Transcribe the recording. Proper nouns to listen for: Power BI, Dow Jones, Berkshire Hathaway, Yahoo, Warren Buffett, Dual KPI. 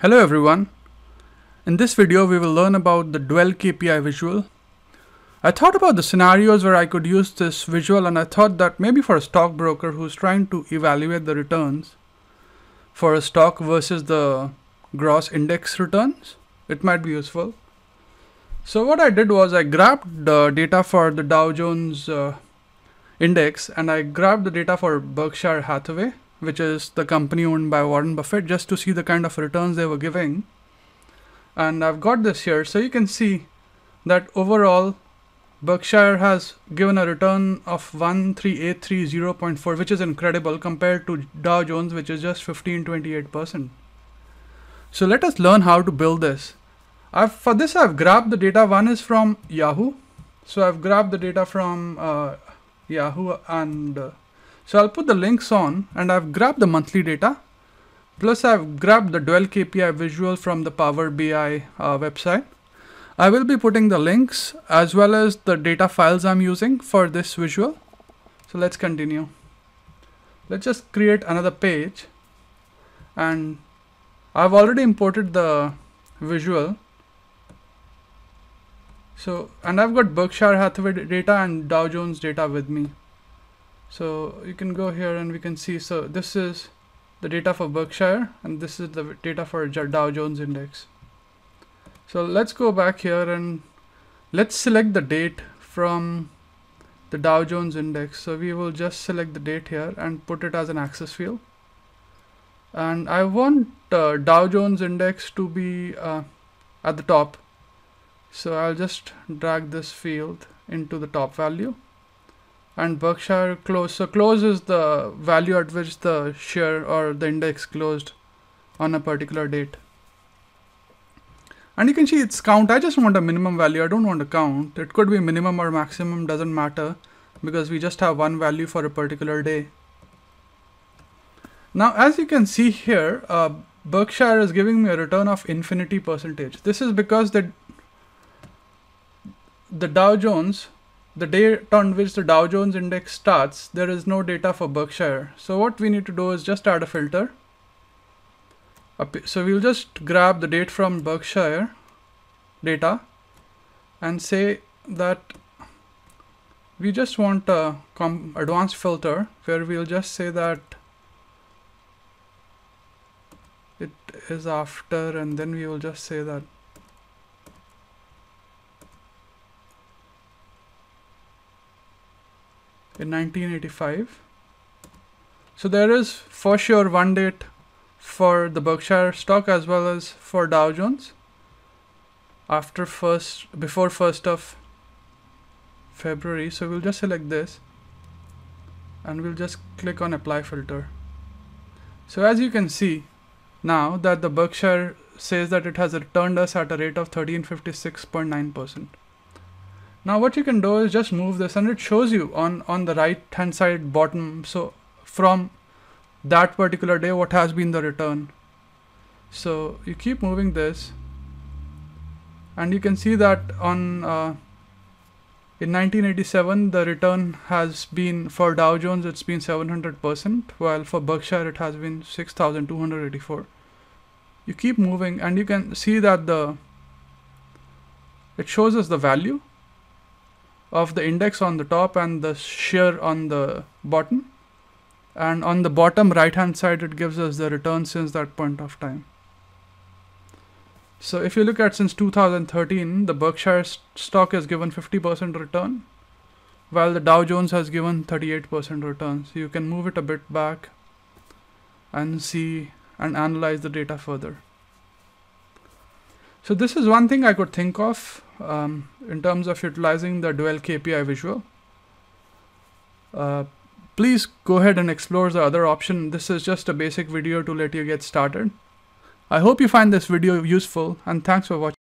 Hello everyone. In this video we will learn about the Dual KPI visual. I thought about the scenarios where I could use this visual, and I thought that maybe for a stockbroker who's trying to evaluate the returns for a stock versus the gross index returns, it might be useful. So what I did was I grabbed the data for the Dow Jones index and I grabbed the data for Berkshire Hathaway, which is the company owned by Warren Buffett, just to see the kind of returns they were giving. And I've got this here, so you can see that overall Berkshire has given a return of 13830.4, which is incredible compared to Dow Jones, which is just 15-28%. So let us learn how to build this. For this I've grabbed the data. One is from Yahoo, so I've grabbed the data from Yahoo, and so I'll put the links on, and I've grabbed the monthly data, plus I've grabbed the Dual KPI visual from the Power BI website. I will be putting the links as well as the data files I'm using for this visual. So let's continue. Let's just create another page, and I've already imported the visual. So, and I've got Berkshire Hathaway data and Dow Jones data with me. So you can go here and we can see, so this is the data for Berkshire and this is the data for Dow Jones index. So let's go back here and let's select the date from the Dow Jones index. So we will just select the date here and put it as an axis field. And I want Dow Jones index to be at the top. So I'll just drag this field into the top value. And Berkshire close, so close is the value at which the share or the index closed on a particular date. And you can see it's count. I just want a minimum value, I don't want a count. It could be minimum or maximum, doesn't matter, because we just have one value for a particular day. Now as you can see here, Berkshire is giving me a return of infinity %. This is because the Dow Jones, the day on which the Dow Jones index starts, there is no data for Berkshire. So what we need to do is just add a filter. So we'll just grab the date from Berkshire data and say that we just want a advanced filter where we'll just say that it is after, and then we will just say that in 1985. So there is for sure one date for the Berkshire stock as well as for Dow Jones after before 1st of February. So we'll just select this and we'll just click on apply filter. So as you can see now that the Berkshire says that it has returned us at a rate of 1356.9%. Now what you can do is just move this, and it shows you on the right hand side bottom, so from that particular day what has been the return. So you keep moving this and you can see that on in 1987 the return has been, for Dow Jones it's been 700%, while for Berkshire it has been 6284. You keep moving and you can see that it shows us the value of the index on the top and the share on the bottom, and on the bottom right hand side it gives us the return since that point of time. So if you look at since 2013, the Berkshire stock has given 50% return, while the Dow Jones has given 38% return. So you can move it a bit back and see and analyze the data further. So this is one thing I could think of in terms of utilizing the Dual KPI visual. Please go ahead and explore the other option. This is just a basic video to let you get started. I hope you find this video useful, and thanks for watching.